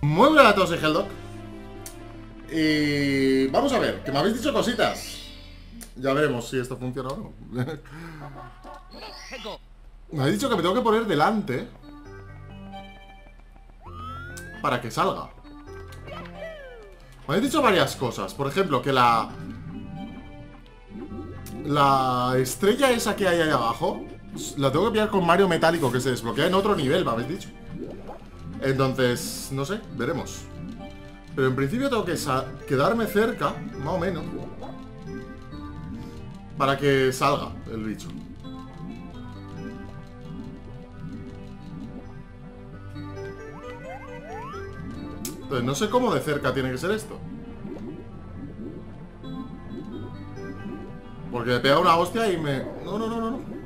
Muy buenas a todos, soy HellDog. Y vamos a ver, que me habéis dicho cositas. Ya veremos si esto funciona o no. Me habéis dicho que me tengo que poner delante para que salga. Me habéis dicho varias cosas. Por ejemplo, que la estrella esa que hay ahí abajo la tengo que pillar con Mario Metálico, que se desbloquea en otro nivel, me habéis dicho. Entonces, no sé, veremos. Pero en principio tengo que quedarme cerca, más o menos, para que salga el bicho. Entonces, no sé cómo de cerca tiene que ser esto. Porque me pega una hostia y me... No, no, no, no, no.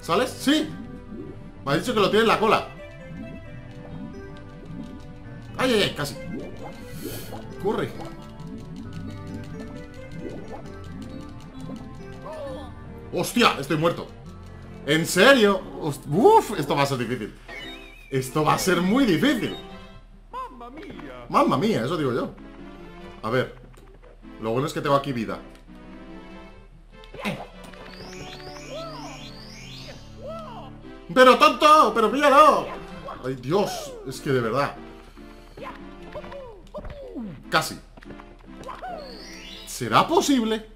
¿Sales? ¡Sí! Me ha dicho que lo tiene en la cola. ¡Ay, ay, ay! Casi. Corre. ¡Hostia! Estoy muerto. ¿En serio? ¡Uf! Esto va a ser difícil. Esto va a ser muy difícil. ¡Mamma mía! Eso digo yo. A ver. Lo bueno es que tengo aquí vida. ¡Pero tonto! ¡Pero píllalo! ¡Ay, Dios! Es que de verdad. Casi. ¿Será posible?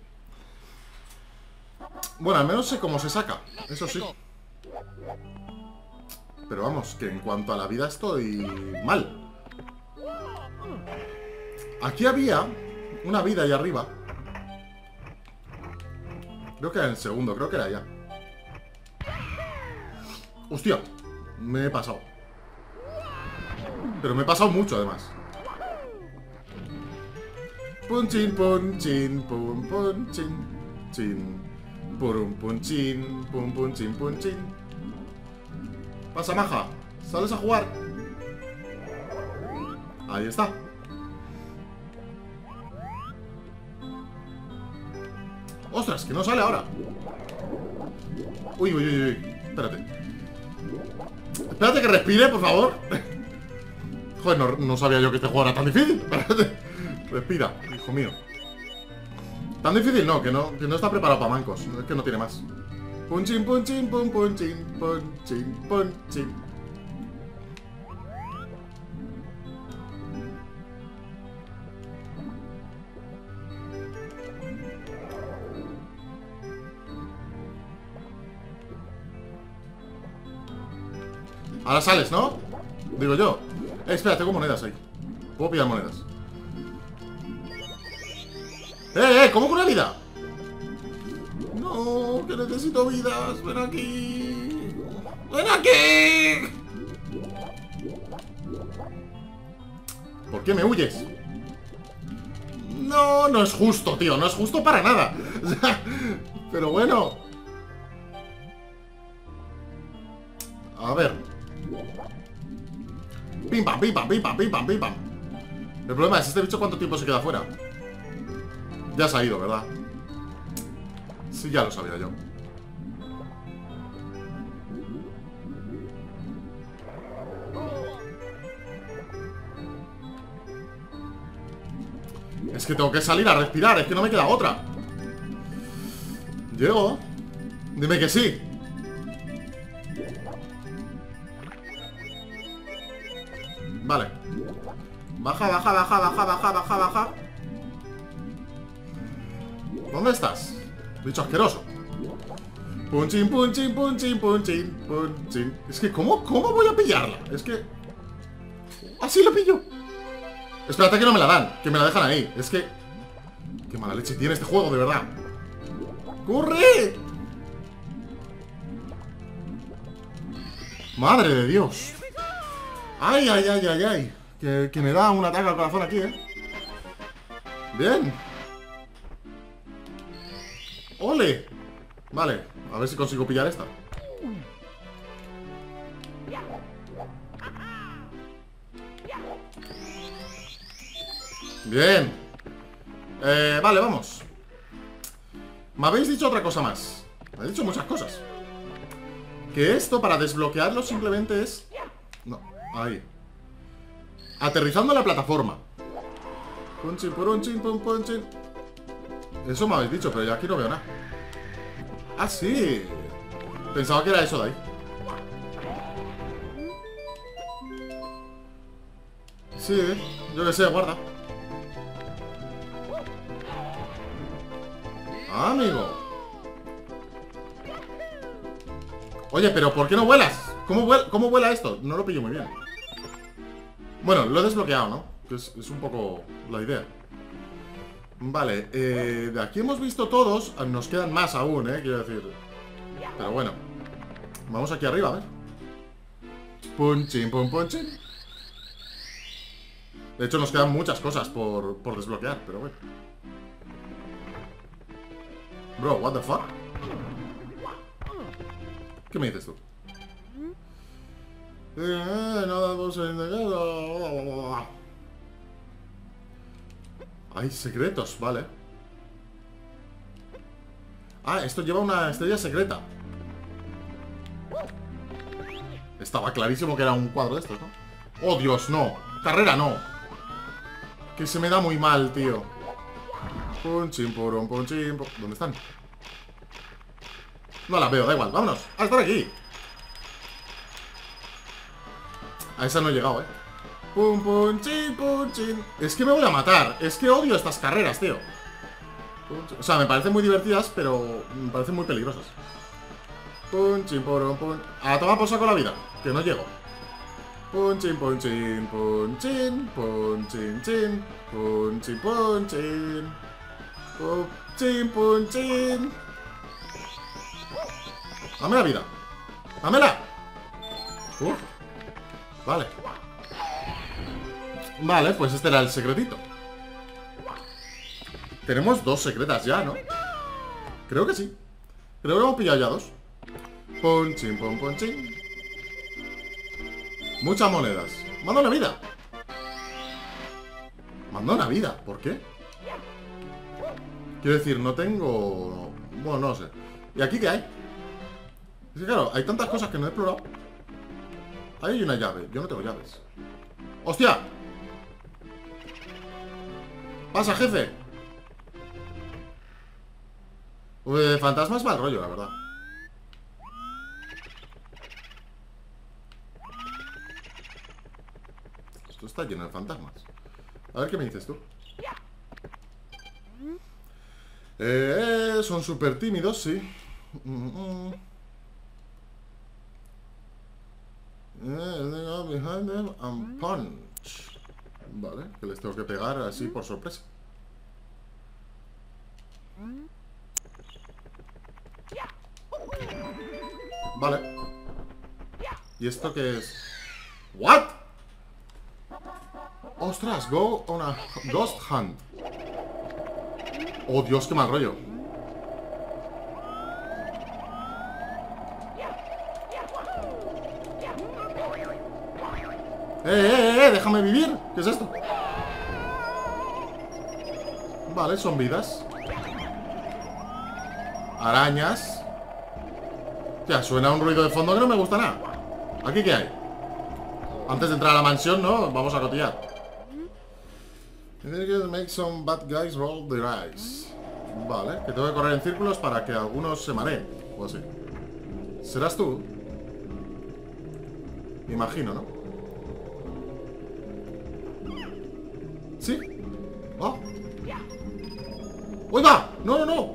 Bueno, al menos sé cómo se saca. Eso sí. Pero vamos, que en cuanto a la vida estoy mal. Aquí había una vida allá arriba. Creo que era en el segundo, creo que era allá. Hostia, me he pasado. Pero me he pasado mucho, además. Punchin, punchin, pum, punchin, chin, purum, punchin, pum, punchin, punchin. Pasa, maja. Sales a jugar. Ahí está. Ostras, que no sale ahora. Uy, uy, uy, uy. Espérate. Espérate que respire, por favor. Joder, no sabía yo que este juego era tan difícil. Espérate. Respira, hijo mío. Tan difícil no, que no está preparado para mancos. Es que no tiene más. Punchin, punchin, pum, punchin, punchin, punchin. Ahora sales, ¿no? Digo yo. Espera, tengo monedas ahí. Puedo pillar monedas. ¿Cómo con la vida? No, que necesito vidas. Ven aquí. ¡Ven aquí! ¿Por qué me huyes? No, no es justo, tío. No es justo para nada. Pero bueno. A ver. Pim pam, pim pam, pim pam, pim pam, pim pam. El problema es, ¿este bicho cuánto tiempo se queda fuera? Ya se ha ido, ¿verdad? Sí, ya lo sabía yo. Es que tengo que salir a respirar, es que no me queda otra. Llego. Dime que sí. Vale. Baja, baja, baja, baja, baja, baja, baja. ¿Dónde estás? Bicho asqueroso. Punchin, punchin, punchin, punchin, punchin. Es que, ¿cómo voy a pillarla? Es que... ¡Así la pillo! Espérate que no me la dan, que me la dejan ahí. Es que... ¡Qué mala leche tiene este juego, de verdad! ¡Corre! ¡Madre de Dios! ¡Ay, ay, ay, ay, ay! Que me da un ataque al corazón aquí, ¿eh? ¡Bien! ¡Ole! Vale, a ver si consigo pillar esta. ¡Bien! Vale, vamos. Me habéis dicho otra cosa más. Me habéis dicho muchas cosas. Que esto para desbloquearlo simplemente es... No, ahí. Aterrizando en la plataforma. Punchin, punchin, pum, punchin. Eso me habéis dicho, pero ya aquí no veo nada. Ah, sí. Pensaba que era eso de ahí. Sí, yo que sé, guarda. Ah, amigo. Oye, pero ¿por qué no vuelas? ¿Cómo vuela esto? No lo pillo muy bien. Bueno, lo he desbloqueado, ¿no? Que es un poco la idea. Vale, de aquí hemos visto todos. Nos quedan más aún, quiero decir. Pero bueno. Vamos aquí arriba, a ver. Punchin, pum, punchin. De hecho, nos quedan muchas cosas por desbloquear, pero bueno. Bro, what the fuck? ¿Qué me dices tú? Hay secretos, vale. Ah, esto lleva una estrella secreta. Estaba clarísimo que era un cuadro de estos, ¿no? ¡Oh, Dios, no! ¡Carrera, no! Que se me da muy mal, tío. Punchín, purón, punchín. ¿Dónde están? No las veo, da igual, vámonos. ¡Ah, están aquí! A esa no he llegado, Pum, punchín, punchín. Es que me voy a matar, es que odio estas carreras, tío. O sea, me parecen muy divertidas, pero me parecen muy peligrosas. Punchín, purón, pun. A tomar por saco la vida, que no llego. Punchin, punchin, punchin, punchin, chin, punchin, punchin, punchin, punchin. Dame la vida. ¡Dámela! Vale. Vale, pues este era el secretito. Tenemos dos secretas ya, ¿no? Creo que sí. Creo que hemos pillado ya dos. Punchin, pum, punchin. Muchas monedas. Manda una vida. Manda una vida. ¿Por qué? Quiero decir, no tengo... Bueno, no lo sé. ¿Y aquí qué hay? Es que claro, hay tantas cosas que no he explorado. Ahí hay una llave. Yo no tengo llaves. ¡Hostia! ¡Pasa, jefe! Fantasma es mal rollo, la verdad. Esto está lleno de fantasmas. A ver qué me dices tú. Son súper tímidos, sí. Punch. Vale, que les tengo que pegar así por sorpresa. Vale. ¿Y esto qué es? ¿What? ¡Ostras! Go on a ghost hunt. ¡Oh, Dios, qué mal rollo! ¡Déjame vivir! ¿Qué es esto? Vale, son vidas. Arañas. Ya, suena un ruido de fondo que no me gusta nada. ¿Aquí qué hay? Antes de entrar a la mansión, ¿no? Vamos a cotillar. Make some bad guys roll their eyes. Vale, que tengo que correr en círculos para que algunos se mareen. O así. ¿Serás tú? Imagino, ¿no? ¿Sí? ¡Oh! ¡Oiga! ¡No, no, no!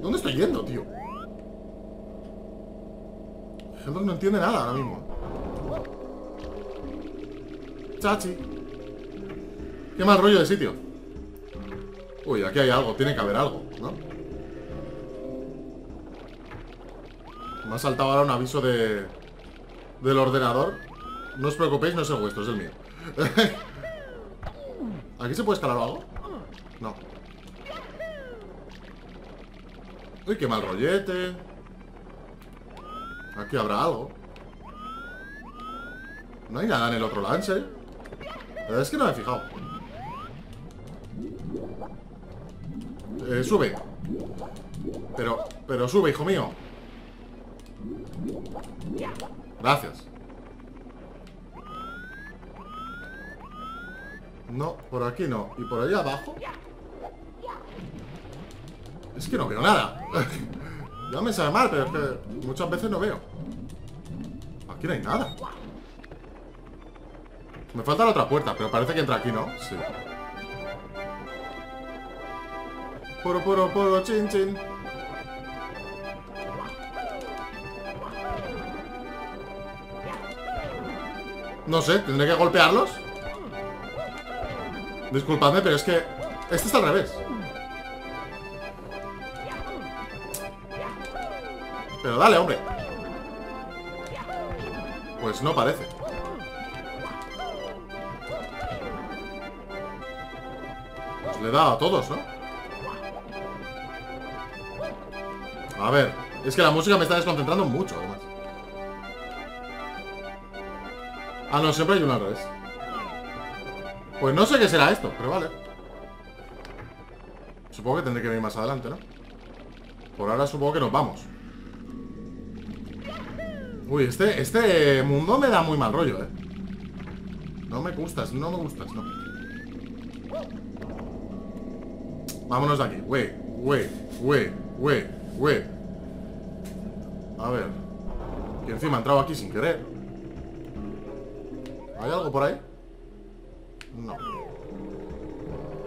¿Dónde estoy yendo, tío? HellDog no entiende nada ahora mismo. Chachi. Qué mal rollo de sitio. Uy, aquí hay algo, tiene que haber algo, ¿no? Me ha saltado ahora un aviso del ordenador. No os preocupéis, no es el vuestro, es el mío. ¿Aquí se puede escalar o algo? No. Uy, qué mal rollete. Aquí habrá algo. No hay nada en el otro lance, La verdad es que no me he fijado. Sube. Pero sube, hijo mío. Gracias. No, por aquí no. ¿Y por allá abajo? Es que no veo nada. Ya me sabe mal, pero es que muchas veces no veo. Aquí no hay nada. Me falta la otra puerta, pero parece que entra aquí, ¿no? Sí. Puro, puro, puro, chin, chin. No sé, ¿tendré que golpearlos? Disculpadme, pero es que... este está al revés. Pero dale, hombre. Pues no parece. Pues le he dado a todos, ¿no? A ver, es que la música me está desconcentrando mucho, además. Ah, no, siempre hay una al revés. Pues no sé qué será esto, pero vale. Supongo que tendré que venir más adelante, ¿no? Por ahora supongo que nos vamos. Uy, este mundo me da muy mal rollo, ¿eh? No me gustas, no me gustas, no. Vámonos de aquí. Wey. A ver. Que encima he entrado aquí sin querer. ¿Hay algo por ahí? No.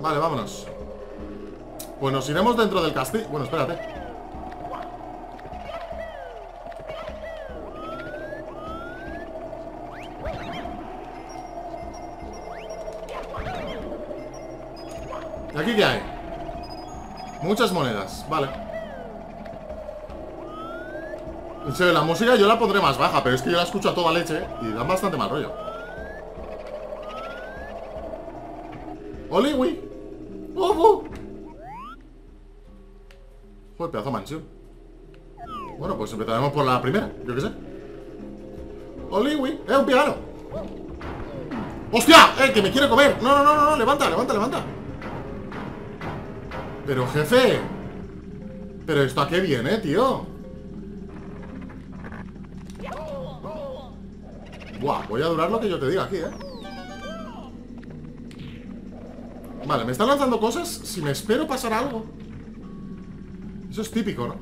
Vale, vámonos. Pues nos iremos dentro del castillo. Bueno, espérate. ¿Y aquí qué hay? Muchas monedas, vale. En serio, la música yo la pondré más baja, pero es que yo la escucho a toda leche y da bastante mal rollo. ¡Oliwi! ¡Oh! Joder, pedazo de mansión. Bueno, pues empezaremos por la primera, yo qué sé. ¡Oliwi! ¡Es un piano! ¡Hostia! ¡Que me quiere comer! ¡No, no, no, no! ¡Levanta, levanta, levanta! Pero, jefe. ¿Pero esto a qué viene, tío? Buah, voy a durar lo que yo te diga aquí, ¿eh? Vale, me están lanzando cosas. Si me espero pasar algo. Eso es típico, ¿no?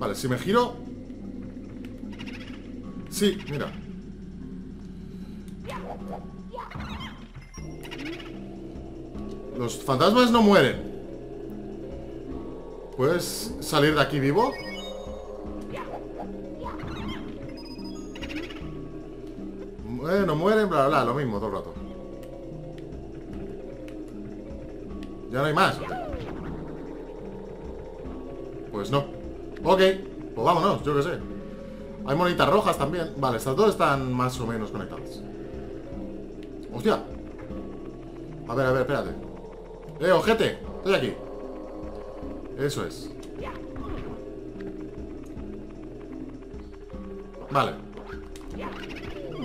Vale, si me giro... sí, mira. Los fantasmas no mueren. ¿Puedes salir de aquí vivo? No mueren, bla, bla, lo mismo todo el rato. Ya no hay más. Pues no. Ok, pues vámonos, yo qué sé. Hay monitas rojas también. Vale, estas dos están más o menos conectadas. Hostia. A ver, espérate. Ojete, estoy aquí. Eso es. Vale.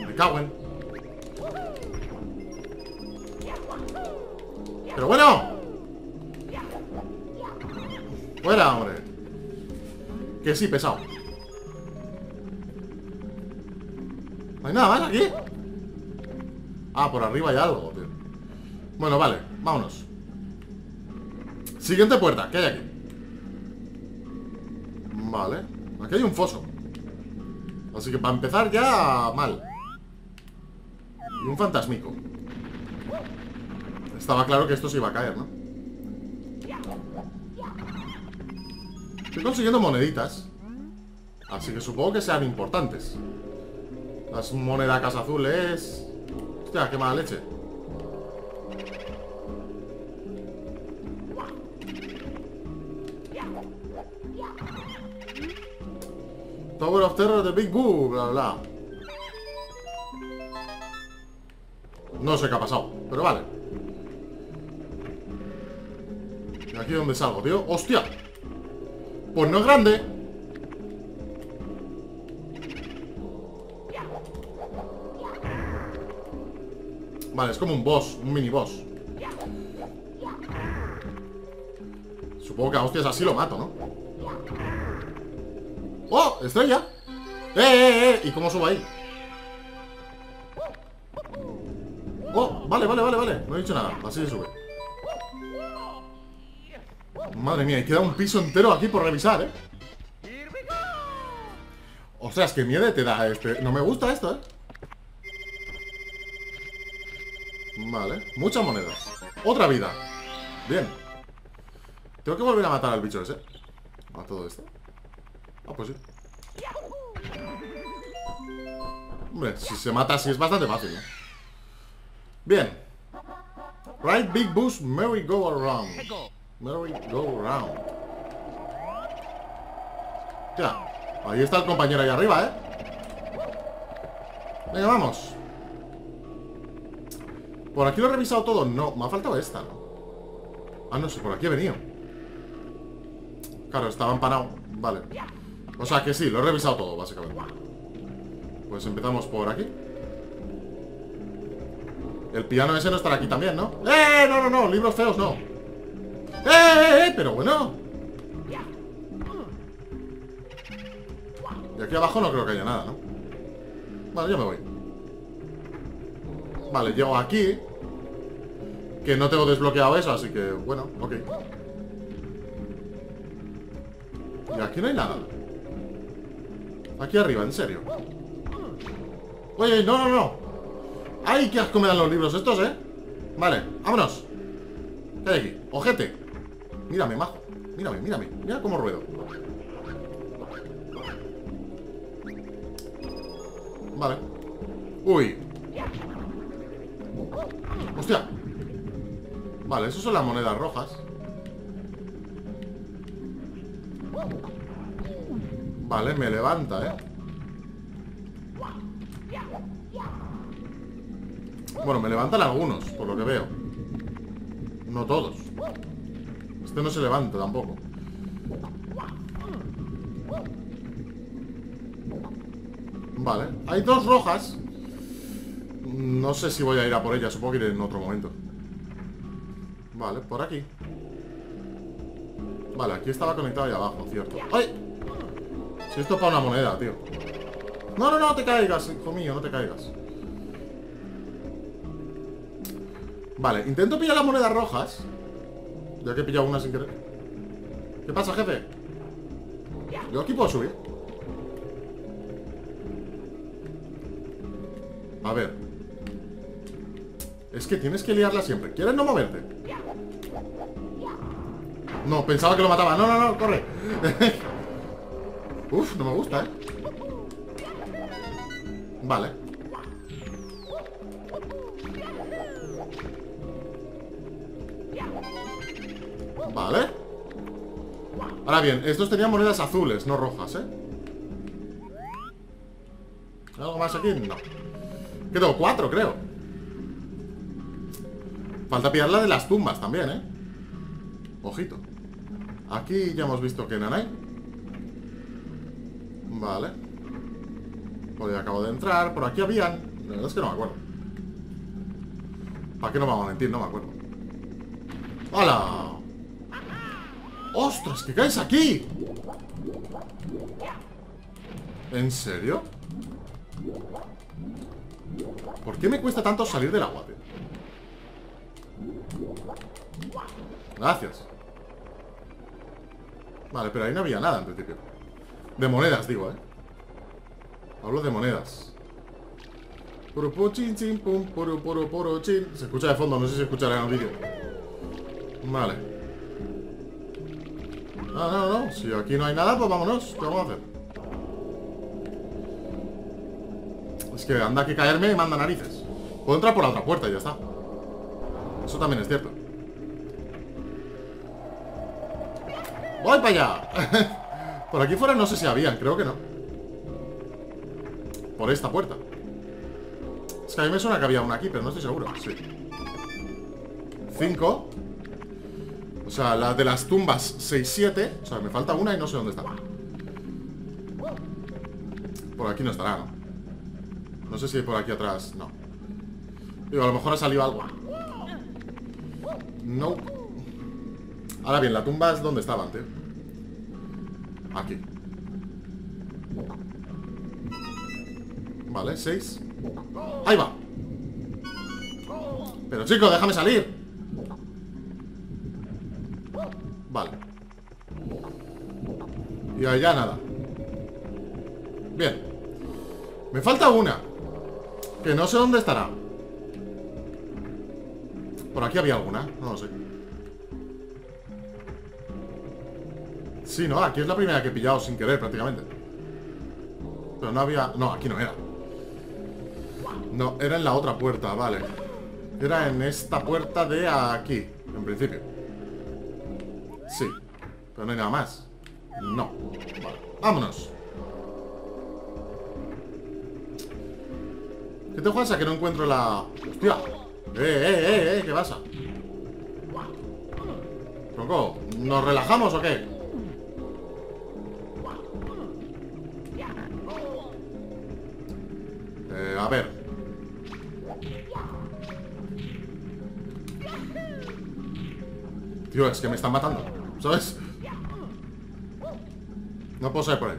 Me cago en... ¡pero bueno! ¡Fuera, hombre! Que sí, pesado. ¿No hay nada más aquí? Ah, por arriba hay algo, tío. Bueno, vale, vámonos. Siguiente puerta, ¿qué hay aquí? Vale, aquí hay un foso. Así que para empezar ya mal. Y un fantasmico. Estaba claro que esto se iba a caer, ¿no? Estoy consiguiendo moneditas. Así que supongo que sean importantes. Las monedacas azules. Hostia, qué mala leche. Tower of Terror de Big Boo, bla, bla. No sé qué ha pasado, pero vale. ¿Y aquí donde salgo, tío? ¡Hostia! Pues no es grande. Vale, es como un boss, un mini boss. Supongo que a hostias así lo mato, ¿no? ¡Oh! ¡Estrella! ¡Eh! ¿Y cómo subo ahí? ¡Oh! Vale, vale, vale, vale. No he dicho nada. Así se sube. Madre mía, y queda un piso entero aquí por revisar, ¿eh? Ostras, qué miedo te da este. No me gusta esto, ¿eh? Vale. Muchas monedas. Otra vida. Bien. Tengo que volver a matar al bicho ese. A todo esto. Ah, pues sí. Hombre, si se mata así es bastante fácil, ¿eh? Bien. Right Big Boo's Merry Go Around. Merry Go Round. Ya. Ahí está el compañero ahí arriba, ¿eh? Venga, vamos. ¿Por aquí lo he revisado todo? No, me ha faltado esta, ¿no? Ah, no sé, por aquí he venido. Claro, estaba empanado. Vale. O sea que sí, lo he revisado todo, básicamente. Pues empezamos por aquí. El piano ese no estará aquí también, ¿no? ¡Eh! No, no, no, libros feos no. ¡Eh! Pero bueno. Y aquí abajo no creo que haya nada, ¿no? Vale, yo me voy. Vale, llego aquí. Que no tengo desbloqueado eso, así que bueno, ok. Y aquí no hay nada. Aquí arriba, en serio. Oye, no, no, no. ¡Ay, qué asco me dan los libros estos, eh! Vale, vámonos. ¿Qué hay aquí? ¡Ojete! Mírame, majo. Mírame, mírame. Mira cómo ruedo. Vale. Uy. ¡Hostia! Vale, esas son las monedas rojas. Vale, me levanta, ¿eh? Bueno, me levantan algunos, por lo que veo. No todos. Este no se levanta tampoco. Vale, hay dos rojas. No sé si voy a ir a por ellas, supongo que iré en otro momento. Vale, por aquí. Vale, aquí estaba conectado ahí abajo, cierto. ¡Ay! Si esto es para una moneda, tío. No, no, no te caigas, hijo mío, no te caigas. Vale, intento pillar las monedas rojas. Ya que he pillado una sin querer. ¿Qué pasa, jefe? Yo aquí puedo subir. A ver. Es que tienes que liarla siempre. ¿Quieres no moverte? No, pensaba que lo mataba. No, no, no, corre. Uf, no me gusta, ¿eh? Vale. Vale. Ahora bien, estos tenían monedas azules, no rojas, ¿eh? ¿Algo más aquí? No. Que tengo 4, creo. Falta pillar la de las tumbas también, ¿eh? Ojito. Aquí ya hemos visto que nanay. Vale. Por ahí acabo de entrar. Por aquí habían... La verdad es que no me acuerdo. ¿Para qué no me vamos a mentir? No me acuerdo. ¡Hala! ¡Ostras! ¿Qué caes aquí? ¿En serio? ¿Por qué me cuesta tanto salir del agua, tío? Gracias. Vale, pero ahí no había nada en principio. De monedas, digo, ¿eh? Hablo de monedas. Se escucha de fondo, no sé si escuchará en el vídeo. Vale. No, no, no. Si aquí no hay nada, pues vámonos. ¿Qué vamos a hacer? Es que anda que caerme y manda narices. Puedo entrar por la otra puerta y ya está. Eso también es cierto. ¡Voy para allá! Por aquí fuera no sé si habían, creo que no. Por esta puerta. Es que a mí me suena que había una aquí, pero no estoy seguro. Sí. 5. O sea, la de las tumbas 6, 7. O sea, me falta una y no sé dónde está. Por aquí no estará, ¿no? No sé si por aquí atrás, no. Digo, a lo mejor ha salido algo. No. Ahora bien, la tumba es donde estaban, tío. Aquí. Vale, 6. ¡Ahí va! Pero chico, déjame salir. Vale. Y allá nada. Bien. Me falta una, que no sé dónde estará. Por aquí había alguna, no lo sé. Sí, no, aquí es la primera que he pillado sin querer prácticamente. Pero no había... No, aquí no era. No, era en la otra puerta, vale. Era en esta puerta de aquí, en principio. Sí, pero no hay nada más. No, vale, vámonos. ¿Qué te juegas a que no encuentro la... Hostia. ¿Qué pasa? Tronco, ¿nos relajamos o qué? A ver. Tío, es que me están matando, ¿sabes? No puedo salir por ahí.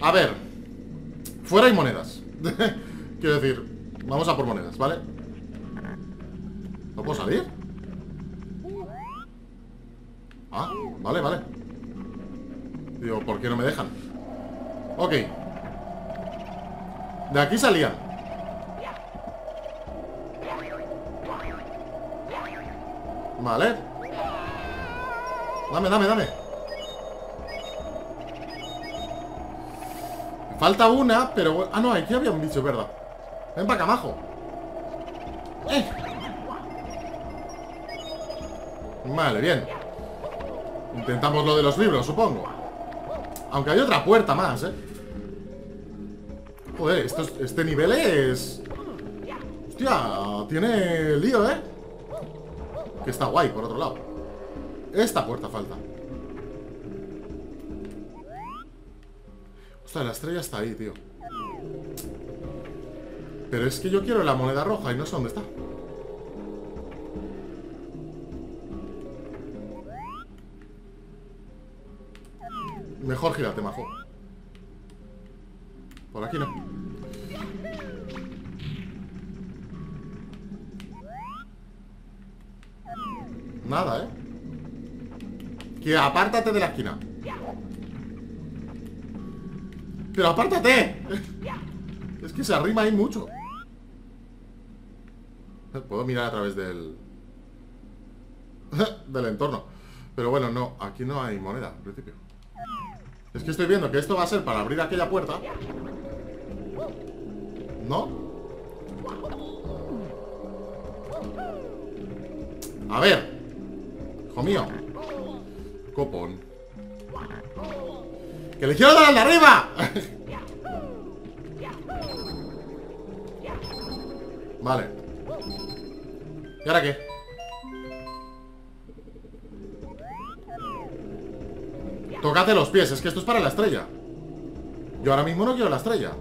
A ver. Fuera hay monedas. Quiero decir, vamos a por monedas, ¿vale? ¿No puedo salir? Ah, vale, vale. Digo, ¿por qué no me dejan? Ok. De aquí salían. Vale. Dame, dame, dame. Me falta una, pero... Ah, no, aquí había un bicho, ¿verdad? Ven para acá, majo. Vale, bien. Intentamos lo de los libros, supongo. Aunque hay otra puerta más, ¿eh? Joder, este nivel es... Hostia, tiene lío, ¿eh? Que está guay, por otro lado. Esta puerta falta. Hostia, la estrella está ahí, tío. Pero es que yo quiero la moneda roja y no sé dónde está. Mejor gírate, majo. Por aquí no. Nada, ¿eh? Que apártate de la esquina. ¡Pero apártate! Es que se arrima ahí mucho. Puedo mirar a través del... del entorno. Pero bueno, no, aquí no hay moneda, en principio. Es que estoy viendo que esto va a ser para abrir aquella puerta. ¿No? A ver. Hijo mío. Copón. ¡Que le quiero dar al de arriba! Vale. ¿Y ahora qué? Tócate los pies, es que esto es para la estrella. Yo ahora mismo no quiero la estrella.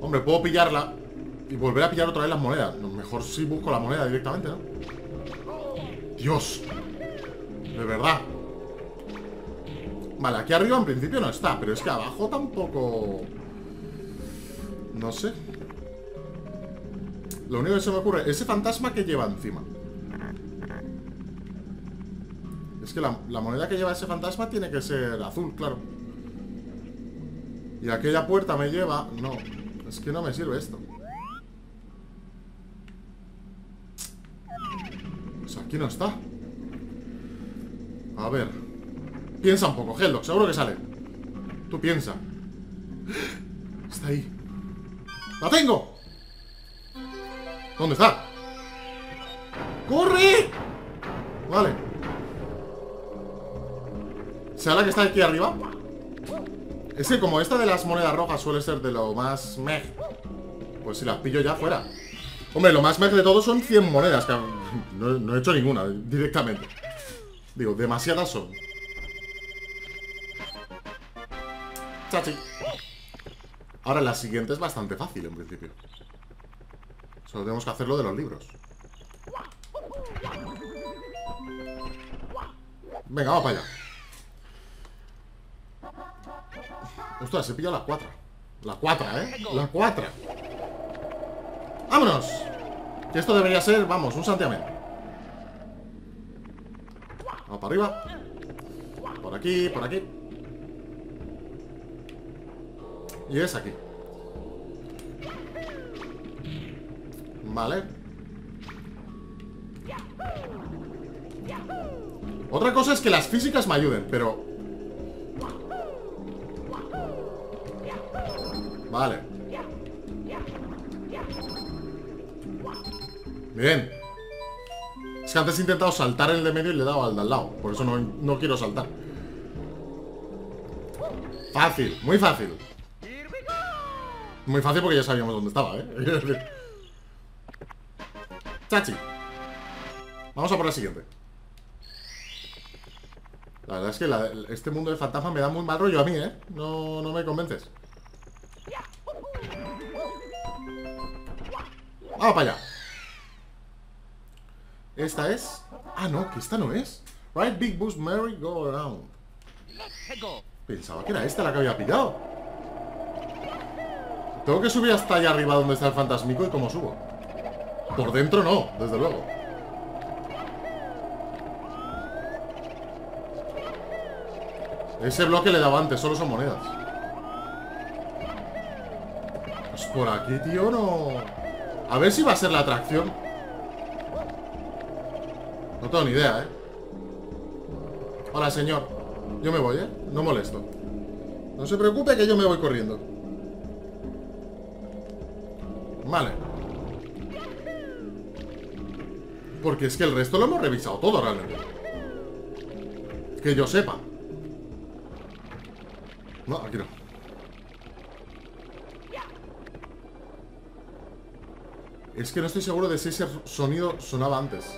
Hombre, puedo pillarla y volver a pillar otra vez las monedas. Mejor si busco la moneda directamente, ¿no? Dios. De verdad. Vale, aquí arriba en principio no está, pero es que abajo tampoco... No sé. Lo único que se me ocurre, ese fantasma que lleva encima. Es que la moneda que lleva ese fantasma tiene que ser azul, claro. Y aquella puerta me lleva... No, es que no me sirve esto. Pues aquí no está. A ver. Piensa un poco, HellDog, seguro que sale. Tú piensa. Está ahí. ¡La tengo! ¿Dónde está? ¡Corre! Vale. ¿Será la que está aquí arriba? Es que como esta de las monedas rojas suele ser de lo más meh, pues si las pillo ya fuera. Hombre, lo más meh de todo son 100 monedas, que no he hecho ninguna directamente. Digo, demasiadas son. Chachi. Ahora la siguiente es bastante fácil en principio. Solo tenemos que hacerlo de los libros. Venga, vamos para allá. Ostras, se pilla la cuatra. La cuatra, ¿eh? La cuatra. ¡Vámonos! Que esto debería ser, vamos, un santiamén. Vamos para arriba. Por aquí, por aquí. Y es aquí. Vale. Otra cosa es que las físicas me ayuden, pero... Vale. Bien. Es que antes he intentado saltar el de medio y le he dado al de al lado. Por eso no quiero saltar. Fácil, muy fácil. Muy fácil porque ya sabíamos dónde estaba, ¿eh? Chachi. Vamos a por la siguiente. La verdad es que este mundo de fantasmas me da muy mal rollo a mí, ¿eh? No me convences. ¡Vamos para allá! ¿Esta es? Ah, no, que esta no es. Right, Big Boo's Merry Go Around. Pensaba que era esta la que había pillado. Tengo que subir hasta allá arriba donde está el fantasmico. ¿Y cómo subo? Por dentro no, desde luego. Ese bloque le daba antes, solo son monedas. Pues por aquí, tío, no... A ver si va a ser la atracción. No tengo ni idea, ¿eh? Hola, señor. Yo me voy, ¿eh? No molesto. No se preocupe que yo me voy corriendo. Vale. Porque es que el resto lo hemos revisado todo, realmente. Que yo sepa. No, aquí no. Es que no estoy seguro de si ese sonido sonaba antes.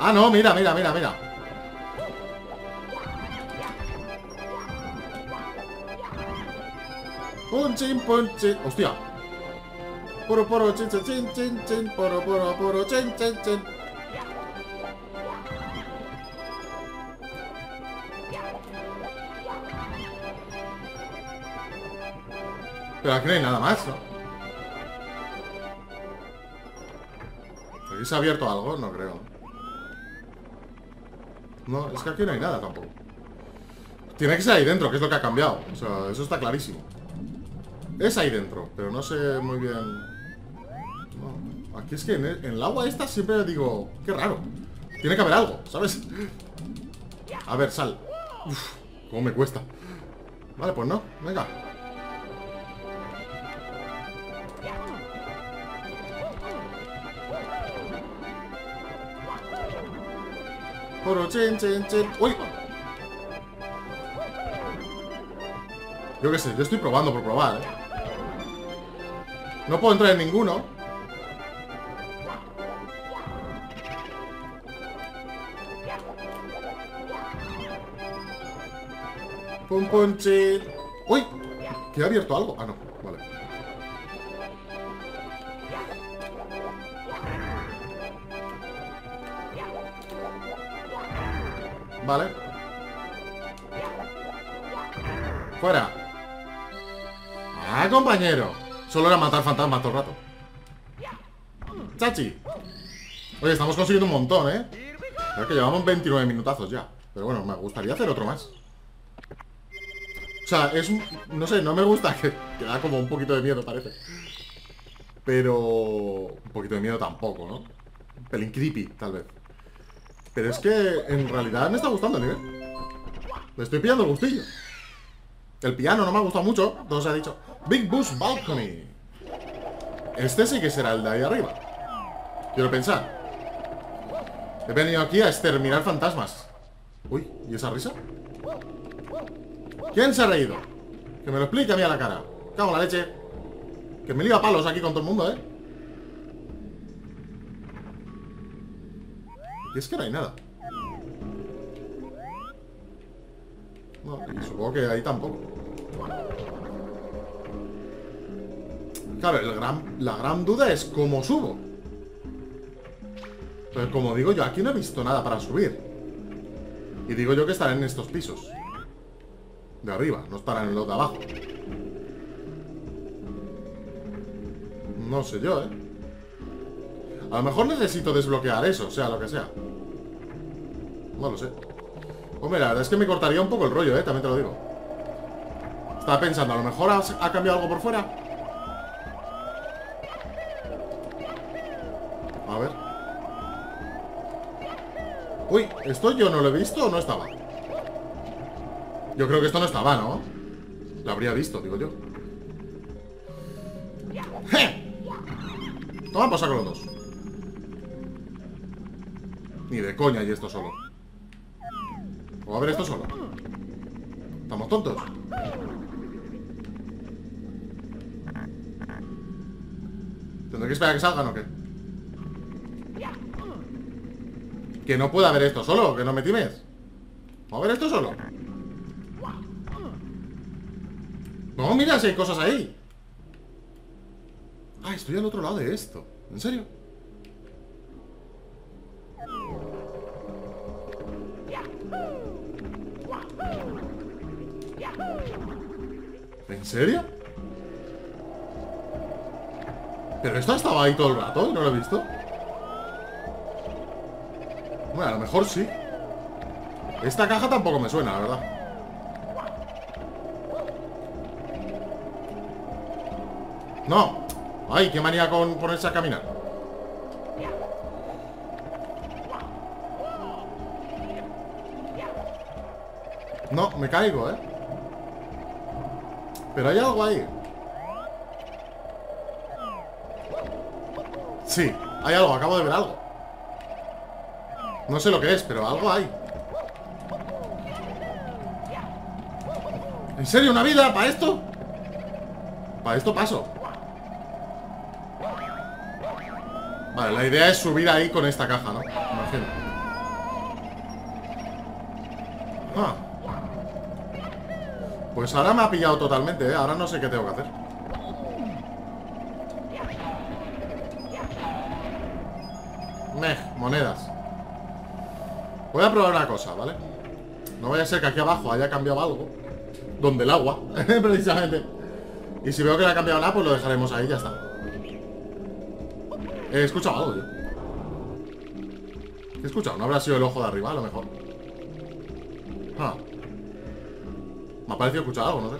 Ah, no, mira, mira, mira, mira. Punchin, punchin. Hostia. Poro, poro, chin, chin, chin, chin. Poro, poro, poro, chin, chin, chin. Pero aquí no hay nada más, ¿no? ¿Habéis abierto algo? No creo. No, es que aquí no hay nada tampoco. Tiene que ser ahí dentro, que es lo que ha cambiado. O sea, eso está clarísimo. Es ahí dentro, pero no sé muy bien... No, aquí es que en el agua esta siempre digo... Qué raro. Tiene que haber algo, ¿sabes? A ver, sal. Uf, cómo me cuesta. Vale, pues no, venga. Chin, chin, chin. ¡Uy! Yo qué sé, yo estoy probando por probar, ¿eh? No puedo entrar en ninguno. Pum, pum, chin. ¡Uy! ¿Que ha abierto algo? Ah, no, vale. Vale. Fuera. Ah, compañero. Solo era matar fantasmas todo el rato. Chachi. Oye, estamos consiguiendo un montón, ¿eh? Creo que llevamos 29 minutazos ya. Pero bueno, me gustaría hacer otro más. O sea, es un... No sé, no me gusta que da como un poquito de miedo, parece. Pero... Un poquito de miedo tampoco, ¿no? Un pelín creepy, tal vez. Pero es que en realidad me está gustando el nivel. Le estoy pillando el gustillo. El piano no me ha gustado mucho. Entonces ha dicho Big Boo's Balcony. Este sí que será el de ahí arriba. Quiero pensar. He venido aquí a exterminar fantasmas. Uy, ¿y esa risa? ¿Quién se ha reído? Que me lo explique a mí a la cara. Cago en la leche. Que me lío a palos aquí con todo el mundo, ¿eh? Y es que no hay nada. No, y supongo que ahí tampoco. Claro, la gran duda es cómo subo. Pero como digo yo, aquí no he visto nada para subir. Y digo yo que estaré en estos pisos. de arriba, no estarán en los de abajo. No sé yo, ¿eh? A lo mejor necesito desbloquear eso, sea lo que sea. No lo sé. Hombre, la verdad es que me cortaría un poco el rollo, ¿eh? También te lo digo. Estaba pensando, a lo mejor ha cambiado algo por fuera. A ver. Uy, ¿esto yo no lo he visto o no estaba? Yo creo que esto no estaba, ¿no? Lo habría visto, digo yo. ¡Je! Toma, pasa con los dos. Ni de coña y esto solo. O a ver esto solo. ¿Estamos tontos? ¿Tendré que esperar a que salgan o qué? Que no pueda haber esto solo, que no me times. ¿Vamos a ver esto solo? No, mira si hay cosas ahí. Ah, estoy al otro lado de esto. ¿En serio? ¿En serio? Pero esto estaba ahí todo el rato y no lo he visto. Bueno, a lo mejor sí. Esta caja tampoco me suena, la verdad. ¡No! ¡Ay, qué manía con ponerse a caminar! No, me caigo, ¿eh? Pero hay algo ahí. Sí, hay algo, acabo de ver algo. No sé lo que es, pero algo hay. ¿En serio una vida? ¿Para esto? Para esto paso. Vale, la idea es subir ahí con esta caja, ¿no? Imagino. Ah. Pues ahora me ha pillado totalmente, ¿eh? Ahora no sé qué tengo que hacer. Monedas. Voy a probar una cosa, ¿vale? No vaya a ser que aquí abajo haya cambiado algo. Donde el agua, precisamente. Y si veo que no ha cambiado nada, pues lo dejaremos ahí, ya está. He escuchado algo, yo. ¿Qué he escuchado? No habrá sido el ojo de arriba, a lo mejor. Ah. Me ha parecido escuchar algo, no sé.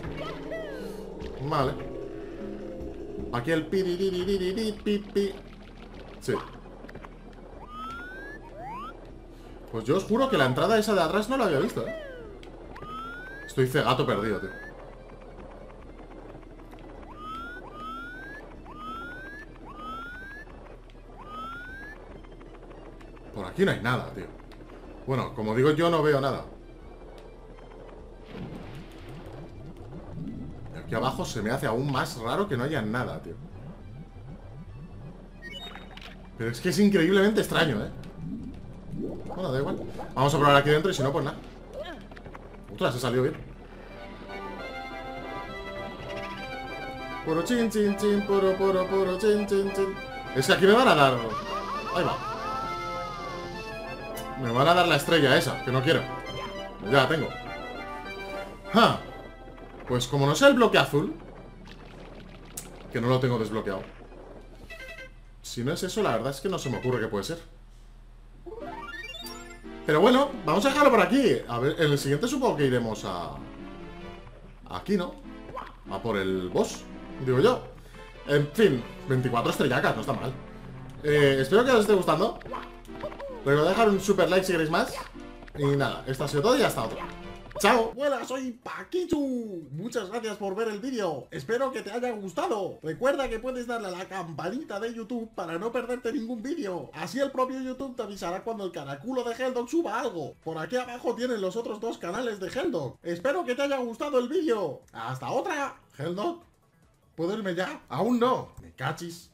Vale. Aquí el pi. Sí. Pues yo os juro que la entrada esa de atrás no la había visto, ¿eh? Estoy cegato perdido, tío. Por aquí no hay nada, tío. Bueno, como digo, yo no veo nada. Aquí abajo se me hace aún más raro que no haya nada, tío. Pero es que es increíblemente extraño, ¿eh? Bueno, da igual. Vamos a probar aquí dentro y si no, pues nada. Ostras, se salió bien. Poro chin chin chin, poro chin chin chin. Es que aquí me van a dar... Ahí va. Me van a dar la estrella esa, que no quiero. Ya la tengo. ¡Ja! Pues como no sea el bloque azul, que no lo tengo desbloqueado. Si no es eso, la verdad es que no se me ocurre que puede ser. Pero bueno, vamos a dejarlo por aquí. A ver, en el siguiente supongo que iremos a... Aquí, ¿no? A por el boss, digo yo. En fin, 24 estrellacas, no está mal. Espero que os esté gustando. Recordad dejar un super like si queréis más. Y nada, esto ha sido todo y hasta otro. ¡Chao! Hola, soy Paquichu. Muchas gracias por ver el vídeo. Espero que te haya gustado. Recuerda que puedes darle a la campanita de YouTube para no perderte ningún vídeo. Así el propio YouTube te avisará cuando el caraculo de HellDog suba algo. Por aquí abajo tienen los otros dos canales de HellDog. Espero que te haya gustado el vídeo. ¡Hasta otra! ¿HellDog? ¿Puedo irme ya? ¡Aún no! ¡Me cachis!